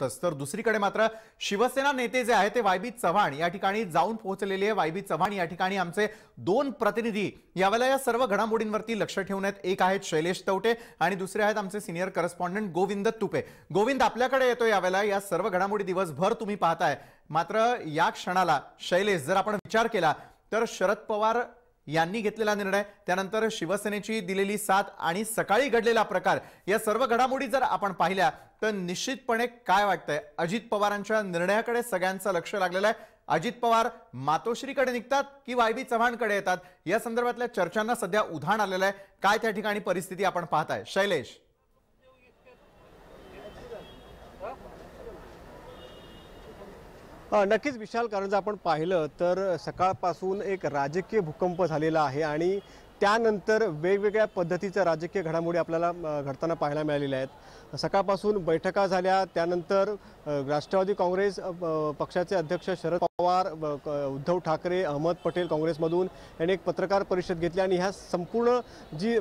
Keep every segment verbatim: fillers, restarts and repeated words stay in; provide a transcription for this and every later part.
तर दुसरीकडे मात्र शिवसेना नेते जे आहेत ते वाई. बी. चव्हाण या ठिकाणी जाऊन पोहोचलेले आहेत. वाई. बी. चव्हाण या ठिकाणी आमचे दोन प्रतिनिधी यावेळेला या सर्व घडामोडींवरती लक्ष ठेवून आहेत. एक आहेत शैलेश तवटे आणि दुसरे आहेत आमचे सिनियर करस्पॉन्डंट गोविंद तुपे. गोविंद, आपल्याकडे येतोय यावेळेला या सर्व घडामोडी दिवसभर तुम्ही पाहताय, मात्र या क्षणाला शैलेश जर आपण विचार केला तर शरद पवार यांनी घेतलेला निर्णय, त्यानंतर शिवसेनेची दिलेली साथ आणि सकाळी घडलेला प्रकार या सर्व घडामोडी जर आपण पाहिल्या तर निश्चितपणे काय वाटतंय? अजित पवारांच्या निर्णयाकडे सगळ्यांचं लक्ष लागलेलं आहे. अजित पवार मातोश्रीकडे निघतात की वाय. बी. चव्हाणकडे येतात या संदर्भातल्या चर्चांना सध्या उधाण आलेलं आहे. काय त्या ठिकाणी परिस्थिती आपण पाहताय शैलेश? नक्कीच विशाल, कारण जर आपण पाहिलं तर सकाळपासून एक राजकीय भूकंप झालेला आहे आणि त्यानंतर वेगवेगळ्या पद्धतीच्या राजकीय घडामोडी आपल्याला घडताना पाहायला मिळालेल्या आहेत. सकाळपासून बैठका झाल्या, त्यानंतर राष्ट्रवादी काँग्रेस पक्षाचे अध्यक्ष शरद पवार, उद्धव ठाकरे, अहमद पटेल काँग्रेसमधून यांनी एक पत्रकार परिषद घेतली आणि ह्या संपूर्ण जी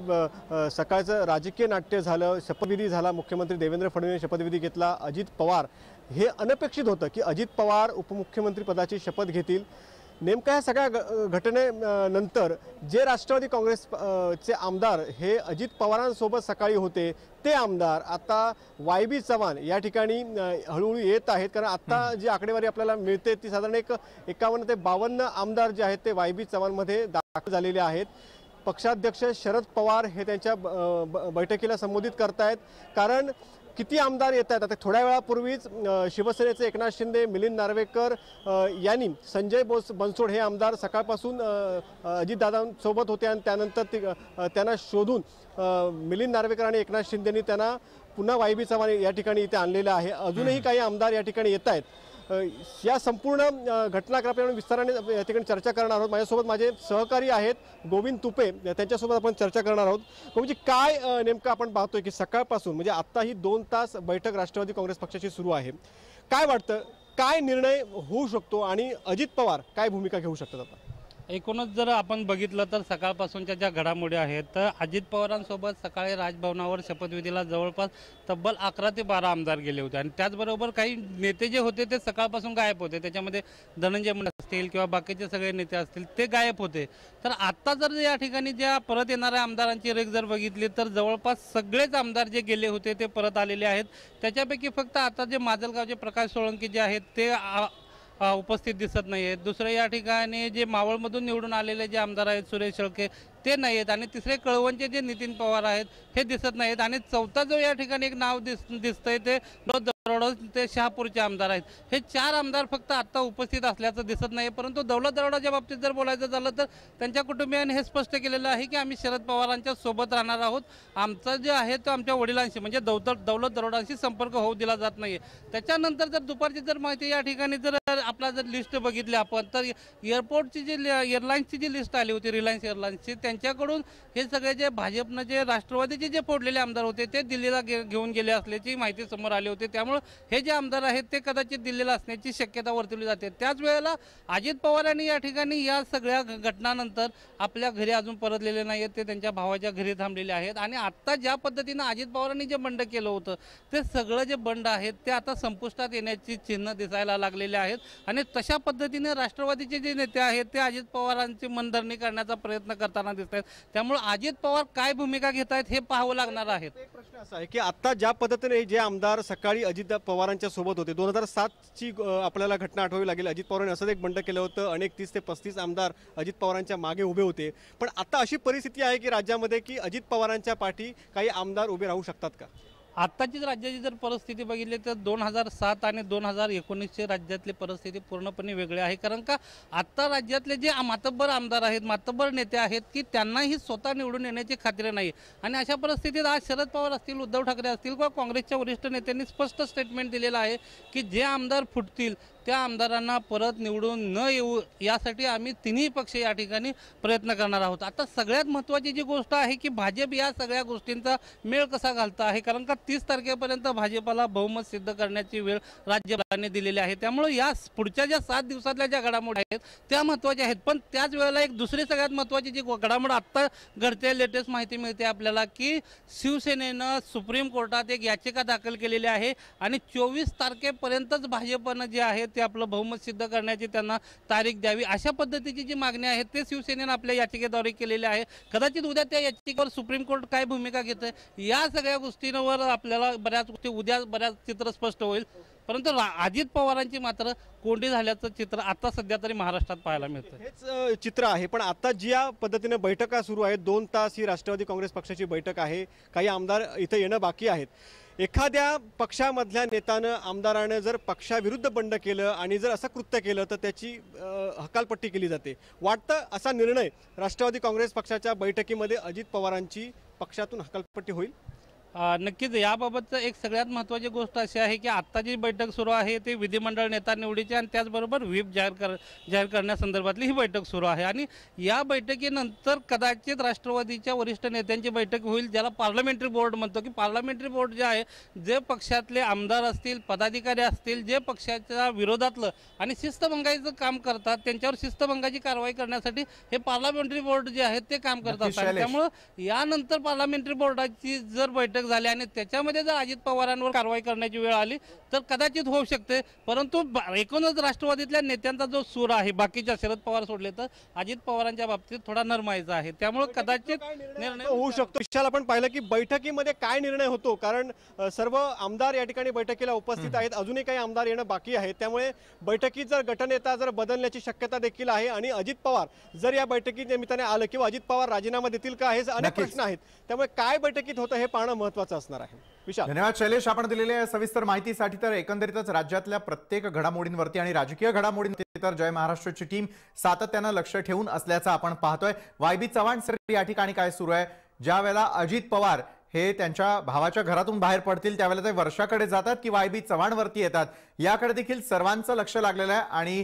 सकाळचं राजकीय नाट्य झालं, शपथविधी झाला, मुख्यमंत्री देवेंद्र फडणवीस शपथविधी घेतला. अजित पवार हे अनपेक्षित होतं की अजित पवार उपमुख्यमंत्री पदाची शपथ घेतील. नेमका ह्या सगळ्या घटनेनंतर जे राष्ट्रवादी काँग्रेसचे आमदार हे अजित पवारांसोबत सकाळी होते ते आमदार आता वाय. बी. चव्हाण या ठिकाणी हळूहळू येत आहेत, कारण आता जी आकडेवारी आपल्याला मिळते ती साधारण एक एकावन्न ते बावन्न आमदार जे आहेत ते वाय. बी. चव्हाणमध्ये दाखल झालेले आहेत. पक्षाध्यक्ष शरद पवार हे त्यांच्या बैठकीला संबोधित करतायत, कारण किती आमदार येत आहेत. आता थोड्या वेळापूर्वीच शिवसेनेचे एकनाथ शिंदे, मिलिंद नार्वेकर यांनी संजय बोस बनसोड हे आमदार सकाळपासून अजितदादांसोबत होते आणि त्यानंतर ते त्यांना शोधून मिलिंद नार्वेकर आणि एकनाथ शिंदेंनी त्यांना पुन्हा वाय. बी. चव्हाण या ठिकाणी इथे आणलेलं आहे. अजूनही काही आमदार या ठिकाणी येत आहेत. या संपूर्ण घटनाक्रमाने विस्ताराने या ठिकाणी चर्चा करणार आहोत. माझ्यासोबत माझे सहकारी आहेत गोविंद तुपे, त्यांच्यासोबत आपण चर्चा करणार आहोत. म्हणजे काय नेमकं आपण पाहतोय की सकाळपासून म्हणजे आत्ता ही दोन तास बैठक राष्ट्रवादी काँग्रेस पक्षाची सुरू आहे. काय वाटतं, काय निर्णय होऊ शकतो आणि अजित पवार काय भूमिका घेऊ शकतात? आता एकूणच जर आपण बघितलं तर सकाळपासूनच्या ज्या घडामोडी आहेत तर अजित पवारांसोबत सकाळी राजभवनावर शपथविधीला जवळपास तब्बल अकरा ते बारा आमदार गेले होते आणि त्याचबरोबर काही नेते जे होते ते सकाळपासून गायब होते. त्याच्यामध्ये धनंजय मुंडे असतील किंवा बाकीचे सगळे नेते असतील ते गायब होते. तर आत्ता जर या ठिकाणी ज्या परत येणाऱ्या आमदारांची रेख जर बघितली तर जवळपास सगळेच आमदार जे गेले होते ते परत आलेले आहेत. त्याच्यापैकी फक्त आता जे माजलगावचे प्रकाश सोळंकी जे आहेत ते उपस्थित दिसत नाही आहेत. दुसरे या ठिकाणी जे मावळमधून निवडून आलेले जे आमदार आहेत सुरेश शेके ते नाही आहेत आणि तिसरे कळवणचे जे नितीन पवार आहेत हे दिसत नाहीत आणि चौथा जो या ठिकाणी एक नाव दिस दिसतंय ते दौलत दरोडा ते शहापूरचे आमदार आहेत. हे चार आमदार फक्त आत्ता उपस्थित असल्याचं दिसत नाही. परंतु दौलत दरोडाच्या बाबतीत जर बोलायचं झालं तर त्यांच्या कुटुंबियांनी हे स्पष्ट केलेलं आहे की आम्ही शरद पवारांच्या सोबत राहणार आहोत. आमचा जे आहे तो आमच्या वडिलांशी म्हणजे दौलत दौलत दरोडाशी संपर्क होऊ दिला जात नाही. त्याच्यानंतर जर दुपारची जर माहिती या ठिकाणी जर आपला जर लिस्ट बघितली आपण तर एअरपोर्टची जी एअरलाईन्सची जी लिस्ट आली होती रिलायन्स एअरलाईन्सची त्यांच्याकडून हे सगळे जे भाजपनं जे राष्ट्रवादीचे जे फोडलेले आमदार होते ते दिल्लीला गे घेऊन गेले असल्याची माहिती समोर आली होती. त्यामुळे हे जे आमदार आहेत ते कदाचित दिल्लीला असण्याची शक्यता वर्तवली जाते. त्याच वेळेला अजित पवार यांनी या ठिकाणी या सगळ्या घटनानंतर आपल्या घरी अजून परतलेले नाही आहेत, ते त्यांच्या भावाच्या घरी थांबलेले आहेत. आणि आत्ता ज्या पद्धतीनं अजित पवारांनी जे बंड केलं होतं ते सगळं जे बंड आहेत ते आता संपुष्टात येण्याची चिन्ह दिसायला लागलेले आहेत आणि तशा पद्धतीने राष्ट्रवादीचे जे नेते आहेत ते अजित पवारांची मनधरणी करण्याचा प्रयत्न करताना दिसत आहेत. त्यामुळे अजित पवार काय भूमिका घेत आहेत हे पाहावं लागणार आहे. एक प्रश्न असा आहे की आता ज्या पद्धतीने जे आमदार सकाळी अजित पवारांच्या सोबत होते, दोन हजार सातची आपल्याला घटना आठवावी लागेल, अजित पवारांनी असंच एक बंड केलं होतं, अनेक तीस ते पस्तीस आमदार अजित पवारांच्या मागे उभे होते. पण आता अशी परिस्थिती आहे की राज्यामध्ये की अजित पवारांच्या पाठी काही आमदार उभे राहू शकतात का? आत्ताची राज्याची जर परिस्थिती बघितली तर दोन हजार सात आणि दोन हजार एकोणीसची राज्यातली परिस्थिती पूर्णपणे वेगळी आहे. कारण का आत्ता राज्यातले जे मातब्बर आमदार आहेत, मातब्बर नेते आहेत की त्यांनाही स्वतः निवडून येण्याची खात्री नाही. आणि अशा परिस्थितीत आज शरद पवार असतील, उद्धव ठाकरे असतील किंवा काँग्रेसच्या वरिष्ठ नेत्यांनी स्पष्ट स्टेटमेंट दिलेलं आहे की जे आमदार फुटतील त्या आमदारांना परत निवडून न येऊ यासाठी आम्ही तिन्ही पक्ष या ठिकाणी प्रयत्न करणार आहोत. आता सगळ्यात महत्त्वाची जी गोष्ट आहे की भाजप या सगळ्या गोष्टींचा मेळ कसा घालता आहे, कारण का तीस तारखेपर्यंत भाजपाला बहुमत सिद्ध करण्याची वेळ राज्यपालांनी दिलेली आहे। त्यामुळे या पुढच्या ज्या सात दिवसातल्या ज्या घडामोडी आहेत त्या महत्त्वाच्या आहेत, पण त्याच वेळेला एक दुसरी सगळ्यात महत्त्वाची जी घडामोड आता घडते लेटेस्ट माहिती मिळते आपल्याला की शिवसेनेनं सुप्रीम कोर्टात एक याचिका दाखल केलेली आहे आणि चोवीस तारखेपर्यंतच भाजपनं जे आहे ते आपलं बहुमत सिद्ध करण्याची त्यांना तारीख द्यावी अशा पद्धतीची जी मागणी आहे ते शिवसेनेनं आपल्या याचिकेद्वारे केलेली आहे। कदाचित उद्या त्या याचिकेवर सुप्रीम कोर्ट काय भूमिका घेते या सगळ्या गोष्टींवर आपल्याला बऱ्याच गोष्टी उद्या बऱ्याच चित्र स्पष्ट होईल, परंतु अजित पवारांची मात्र कोंडी झाल्याचं चित्र आता सध्या तरी महाराष्ट्रात पाहायला मिळतं, हेच चित्र आहे। पण आता ज्या पद्धतीने बैठका सुरू आहेत, दोन तास ही राष्ट्रवादी काँग्रेस पक्षाची बैठक आहे, काही आमदार इथे येणं बाकी आहेत। एखाद्या पक्षामधल्या नेत्यानं आमदारानं जर पक्षाविरुद्ध बंड केलं आणि जर असं कृत्य केलं तर त्याची हकालपट्टी केली जाते, वाटतं असा निर्णय राष्ट्रवादी काँग्रेस पक्षाच्या बैठकीमध्ये अजित पवारांची पक्षातून हकालपट्टी होईल। नक्कीच याबाबतचं एक सगळ्यात महत्त्वाची गोष्ट अशी आहे की आत्ता जी बैठक सुरू आहे ते विधिमंडळ नेता निवडीची आणि त्याचबरोबर व्हीप जाहीर कर जाहीर करण्यासंदर्भातली ही बैठक सुरू आहे आणि या बैठकीनंतर कदाचित राष्ट्रवादीच्या वरिष्ठ नेत्यांची बैठक होईल, ज्याला पार्लमेंटरी बोर्ड म्हणतो की पार्लमेंटरी बोर्ड जे आहे जे पक्षातले आमदार असतील पदाधिकारी असतील जे पक्षाच्या विरोधातलं आणि शिस्तभंगाईचं काम करतात त्यांच्यावर शिस्तभंगाची कारवाई करण्यासाठी हे पार्लमेंटरी बोर्ड जे आहेत ते काम करत असतात। त्यामुळं यानंतर पार्लमेंटरी बोर्डाची जर बैठक झाले आणि त्याच्यामध्ये जर अजित पवारांवर कारवाई करण्याची वेळ आली तर कदाचित होऊ शकते, परंतु एकूणच राष्ट्रवादीतल्या नेत्यांचा जो सूर आहे बाकीच्या शरद पवार सोडले तर अजित पवारांच्या बाबतीत थोडा नरमाईचा आहे, त्यामुळे कदाचित निर्णय होऊ शकतो। विशाल, आपण पाहिलं की बैठकीमध्ये काय निर्णय होतो, कारण सर्व आमदार या ठिकाणी बैठकीला उपस्थित आहेत, अजूनही काही आमदार येणं बाकी आहे, त्यामुळे बैठकीत जर गटनेता जर बदलण्याची शक्यता देखील आहे आणि अजित पवार जर या बैठकीत निमित्ताने आलं किंवा अजित पवार राजीनामा देतील का, हे अनेक प्रश्न आहेत, त्यामुळे काय बैठकीत होतं हे पाहणं महत्त्वाचं असणार आहे। विशाल, धन्यवाद शैलेश आपण दिलेल्या सविस्तर माहितीसाठी। तर एकंदरीतच राज्यातल्या प्रत्येक घडामोडींवरती आणि राजकीय घडामोडींवरती तर जय महाराष्ट्रची टीम सातत्यानं लक्ष ठेवून असल्याचं आपण पाहतोय। वाय. बी. चव्हाण सर, या ठिकाणी काय सुरू आहे? ज्या वेळेला अजित पवार हे त्यांच्या भावाच्या घरातून बाहेर पडतील त्यावेळेला ते वर्षाकडे जातात की वाय. बी. चव्हाणवरती येतात, याकडे देखील सर्वांचं लक्ष लागलेलं आहे आणि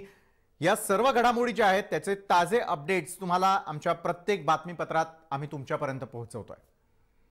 या सर्व घडामोडी ज्या आहेत त्याचे ताजे अपडेट्स तुम्हाला आमच्या प्रत्येक बातमीपत्रात आम्ही तुमच्यापर्यंत पोहोचवतोय।